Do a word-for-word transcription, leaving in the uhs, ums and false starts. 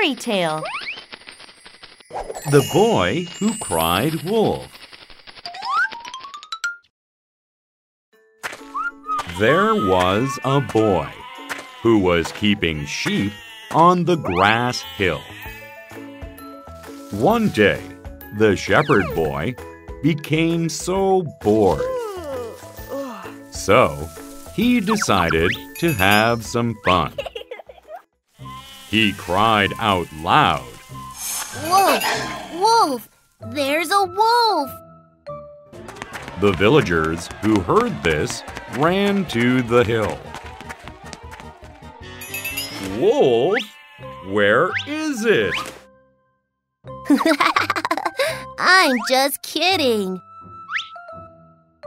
fairy tale. The Boy Who Cried Wolf. There was a boy who was keeping sheep on the grass hill. One day, the shepherd boy became so bored. So, he decided to have some fun. He cried out loud, "Wolf! Wolf! There's a wolf!" The villagers who heard this ran to the hill. "Wolf? Where is it?" I'm just kidding.